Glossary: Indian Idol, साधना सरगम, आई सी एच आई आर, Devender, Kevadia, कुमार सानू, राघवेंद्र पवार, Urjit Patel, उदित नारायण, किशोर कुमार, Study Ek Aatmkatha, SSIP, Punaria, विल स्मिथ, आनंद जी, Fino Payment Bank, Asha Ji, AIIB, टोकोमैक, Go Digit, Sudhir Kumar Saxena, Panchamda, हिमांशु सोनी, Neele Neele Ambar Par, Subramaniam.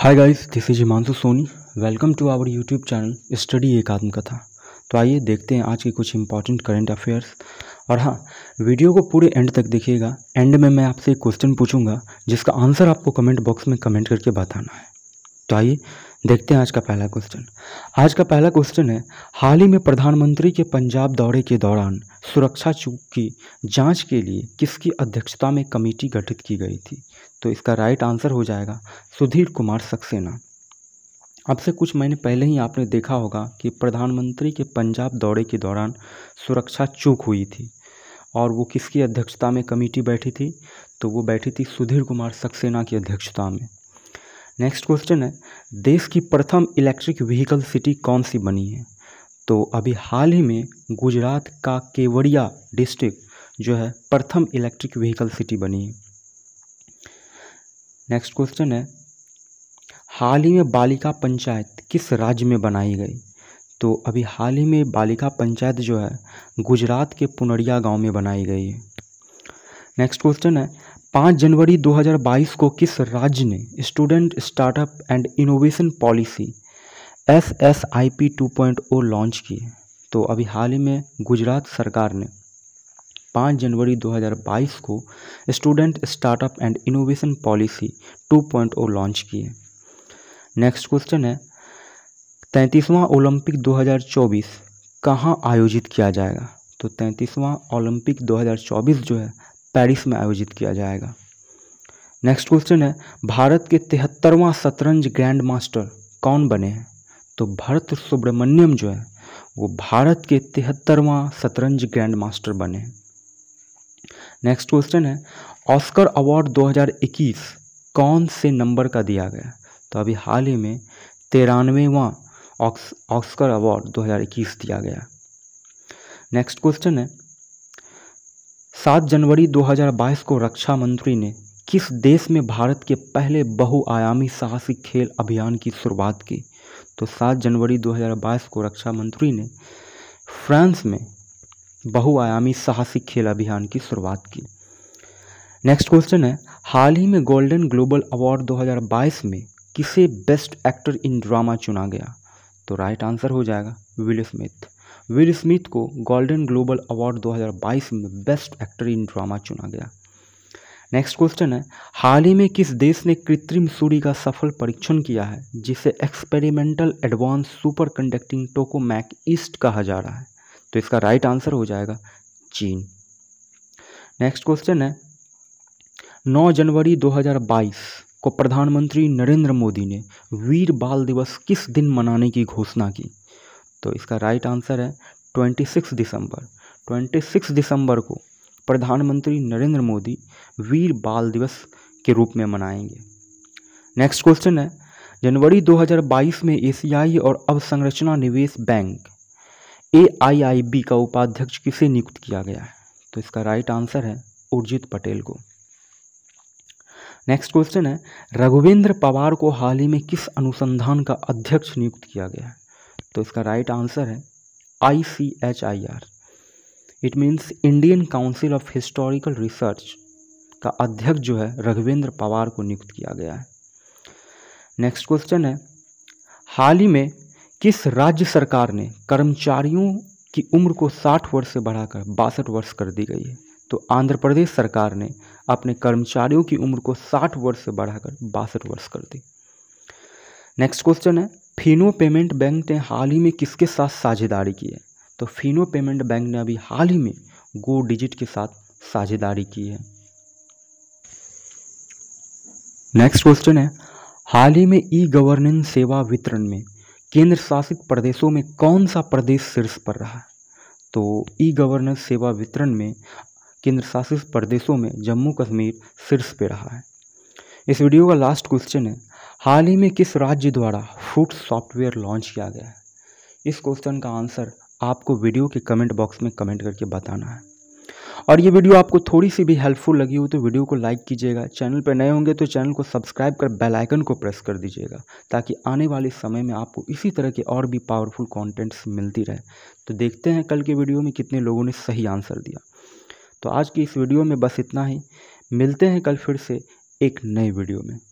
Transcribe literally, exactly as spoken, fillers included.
Hi guys, this is हिमांशु सोनी। Welcome to our YouTube channel study एक आत्मकथा। तो आइए देखते हैं आज के कुछ इंपॉर्टेंट करंट अफेयर्स। और हाँ, वीडियो को पूरे एंड तक देखिएगा। एंड में मैं आपसे एक क्वेश्चन पूछूंगा जिसका आंसर आपको कमेंट बॉक्स में कमेंट करके बताना है। तो आइए देखते हैं आज का पहला क्वेश्चन। आज का पहला क्वेश्चन है, हाल ही में प्रधानमंत्री के पंजाब दौरे के दौरान सुरक्षा चूक की जांच के लिए किसकी अध्यक्षता में कमेटी गठित की गई थी? तो इसका राइट आंसर हो जाएगा सुधीर कुमार सक्सेना। आपसे कुछ महीने पहले ही आपने देखा होगा कि प्रधानमंत्री के पंजाब दौरे के दौरान सुरक्षा चूक हुई थी, और वो किसकी अध्यक्षता में कमेटी बैठी थी? तो वो बैठी थी सुधीर कुमार सक्सेना की अध्यक्षता में। नेक्स्ट क्वेश्चन है, देश की प्रथम इलेक्ट्रिक व्हीकल सिटी कौन सी बनी है? तो अभी हाल ही में गुजरात का केवड़िया डिस्ट्रिक्ट जो है प्रथम इलेक्ट्रिक व्हीकल सिटी बनी है। नेक्स्ट क्वेश्चन है, हाल ही में बालिका पंचायत किस राज्य में बनाई गई? तो अभी हाल ही में बालिका पंचायत जो है गुजरात के पुनरिया गांव में बनाई गई है। नेक्स्ट क्वेश्चन है, पाँच जनवरी दो हज़ार बाईस को किस राज्य ने student startup and innovation policy S S I P two point O launch की? तो अभी हाल ही में गुजरात सरकार ने पाँच जनवरी दो हज़ार बाईस को student startup and innovation policy two point O launch की है। नेक्स्ट क्वेश्चन है, तैंतीसवां ओलंपिक दो हज़ार चौबीस कहाँ आयोजित किया जाएगा? तो तैंतीसवां ओलंपिक दो हज़ार चौबीस जो है पेरिस में आयोजित किया जाएगा। नेक्स्ट क्वेश्चन है, भारत के तिहत्तरवां शतरंज ग्रैंड मास्टर कौन बने हैं? तो भरत सुब्रमण्यम जो है वो भारत के तिहत्तरवां शतरंज ग्रैंड मास्टर बने हैं। नेक्स्ट क्वेश्चन है, ऑस्कर अवार्ड दो हज़ार इक्कीस कौन से नंबर का दिया गया? तो अभी हाल ही में तिरानवेवां ऑस्कर अवार्ड दो हज़ार इक्कीस दिया गया। नेक्स्ट क्वेश्चन है, सात जनवरी दो हज़ार बाईस को रक्षा मंत्री ने किस देश में भारत के पहले बहुआयामी साहसिक खेल अभियान की शुरुआत की? तो सात जनवरी दो हज़ार बाईस को रक्षा मंत्री ने फ्रांस में बहुआयामी साहसिक खेल अभियान की शुरुआत की। नेक्स्ट क्वेश्चन है, हाल ही में गोल्डन ग्लोबल अवार्ड दो हज़ार बाईस में किसे बेस्ट एक्टर इन ड्रामा चुना गया? तो राइट आंसर हो जाएगा विल स्मिथ। विल स्मिथ को गोल्डन ग्लोबल अवार्ड दो हज़ार बाईस में बेस्ट एक्टर इन ड्रामा चुना गया। नेक्स्ट क्वेश्चन है, हाल ही में किस देश ने कृत्रिम सूर्य का सफल परीक्षण किया है जिसे experimental advance super conducting टोकोमैक EAST कहा जा रहा है? तो इसका राइट आंसर हो जाएगा चीन। नेक्स्ट क्वेश्चन है, नौ जनवरी दो हज़ार बाईस को प्रधानमंत्री नरेंद्र मोदी ने वीर बाल दिवस किस दिन मनाने की घोषणा की? तो इसका राइट आंसर है छब्बीस दिसंबर। छब्बीस दिसंबर को प्रधानमंत्री नरेंद्र मोदी वीर बाल दिवस के रूप में मनाएंगे। नेक्स्ट क्वेश्चन है, जनवरी दो हज़ार बाईस में एशियाई और अवसंरचना निवेश बैंक ए आई आई बी का उपाध्यक्ष किसे नियुक्त किया गया है? तो इसका राइट आंसर है उर्जित पटेल को। नेक्स्ट क्वेश्चन है, राघवेंद्र पवार को हाल ही में किस अनुसंधान का अध्यक्ष नियुक्त किया गया है? तो इसका राइट आंसर है आई सी एच आई आर। It means Indian council of historical research का अध्यक्ष जो है राघवेंद्र पवार को नियुक्त किया गया है। नेक्स्ट क्वेश्चन है, हाल ही में किस राज्य सरकार ने कर्मचारियों की उम्र को साठ वर्ष से बढ़ाकर बासठ वर्ष कर दी गई है? तो आंध्र प्रदेश सरकार ने अपने कर्मचारियों की उम्र को साठ वर्ष से बढ़ाकर बासठ वर्ष कर दी। नेक्स्ट क्वेश्चन है, फिनो पेमेंट बैंक ने हाल ही में किसके साथ साझेदारी की है? तो फिनो पेमेंट बैंक ने अभी हाल ही में गो डिजिट के साथ साझेदारी की है। नेक्स्ट क्वेश्चन है, हाल ही में ई गवर्नेंस सेवा वितरण में केंद्र शासित प्रदेशों में कौन सा प्रदेश शीर्ष पर रहा? तो ई गवर्नेंस सेवा वितरण में केंद्र शासित प्रदेशों में जम्मू कश्मीर शीर्ष पर रहा है। इस वीडियो का लास्ट क्वेश्चन है, हाल ही में किस राज्य द्वारा फ्रूट सॉफ्टवेयर लॉन्च किया गया है? इस क्वेश्चन का आंसर आपको वीडियो के कमेंट बॉक्स में कमेंट करके बताना है। और ये वीडियो आपको थोड़ी सी भी हेल्पफुल लगी हो तो वीडियो को लाइक कीजिएगा। चैनल पर नए होंगे तो चैनल को सब्सक्राइब कर बेल आइकन को प्रेस कर दीजिएगा, ताकि आने वाले समय में आपको इसी तरह के और भी पावरफुल कॉन्टेंट्स मिलती रहे। तो देखते हैं कल के वीडियो में कितने लोगों ने सही आंसर दिया। तो आज की इस वीडियो में बस इतना ही। मिलते हैं कल फिर से एक नई वीडियो में।